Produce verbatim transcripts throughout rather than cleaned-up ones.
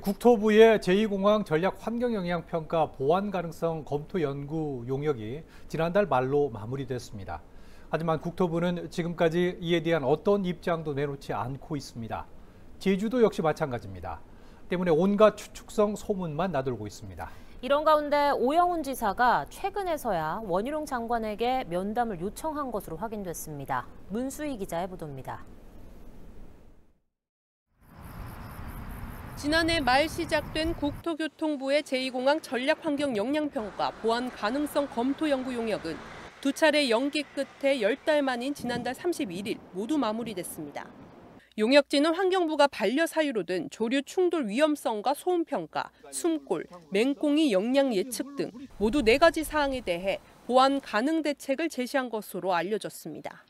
국토부의 제이 공항 전략환경영향평가 보완 가능성 검토 연구 용역이 지난달 말로 마무리됐습니다. 하지만 국토부는 지금까지 이에 대한 어떤 입장도 내놓지 않고 있습니다. 제주도 역시 마찬가지입니다. 때문에 온갖 추측성 소문만 나돌고 있습니다. 이런 가운데 오영훈 지사가 최근에서야 원희룡 장관에게 면담을 요청한 것으로 확인됐습니다. 문수희 기자의 보도입니다. 지난해 말 시작된 국토교통부의 제이 공항 전략환경 영향평가 보완 가능성 검토 연구 용역은 두 차례 연기 끝에 열 달 만인 지난달 삼십일 일 모두 마무리됐습니다. 용역지는 환경부가 반려 사유로 든 조류 충돌 위험성과 소음평가, 숨골, 맹꽁이 영향 예측 등 모두 네 가지 사항에 대해 보완 가능 대책을 제시한 것으로 알려졌습니다.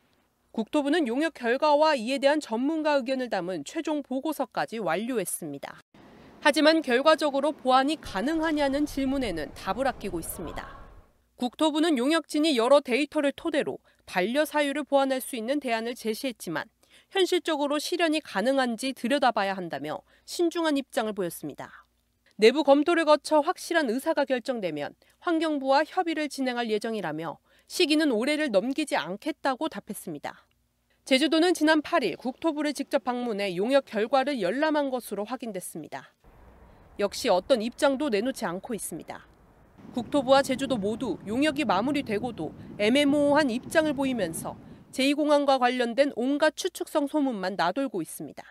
국토부는 용역 결과와 이에 대한 전문가 의견을 담은 최종 보고서까지 완료했습니다. 하지만 결과적으로 보완이 가능하냐는 질문에는 답을 아끼고 있습니다. 국토부는 용역진이 여러 데이터를 토대로 반려 사유를 보완할 수 있는 대안을 제시했지만 현실적으로 실현이 가능한지 들여다봐야 한다며 신중한 입장을 보였습니다. 내부 검토를 거쳐 확실한 의사가 결정되면 환경부와 협의를 진행할 예정이라며 시기는 올해를 넘기지 않겠다고 답했습니다. 제주도는 지난 팔 일 국토부를 직접 방문해 용역 결과를 열람한 것으로 확인됐습니다. 역시 어떤 입장도 내놓지 않고 있습니다. 국토부와 제주도 모두 용역이 마무리되고도 애매모호한 입장을 보이면서 제이 공항과 관련된 온갖 추측성 소문만 나돌고 있습니다.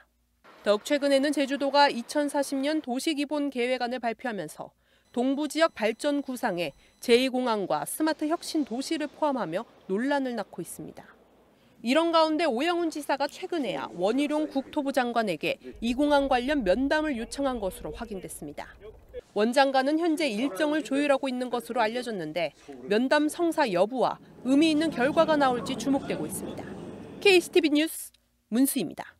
더욱 최근에는 제주도가 이천사십 년 도시기본계획안을 발표하면서 동부지역 발전 구상에 제이 공항과 스마트 혁신 도시를 포함하며 논란을 낳고 있습니다. 이런 가운데 오영훈 지사가 최근에야 원희룡 국토부 장관에게 이 공항 관련 면담을 요청한 것으로 확인됐습니다. 원 장관은 현재 일정을 조율하고 있는 것으로 알려졌는데 면담 성사 여부와 의미 있는 결과가 나올지 주목되고 있습니다. 케이씨티비 뉴스 문수희입니다.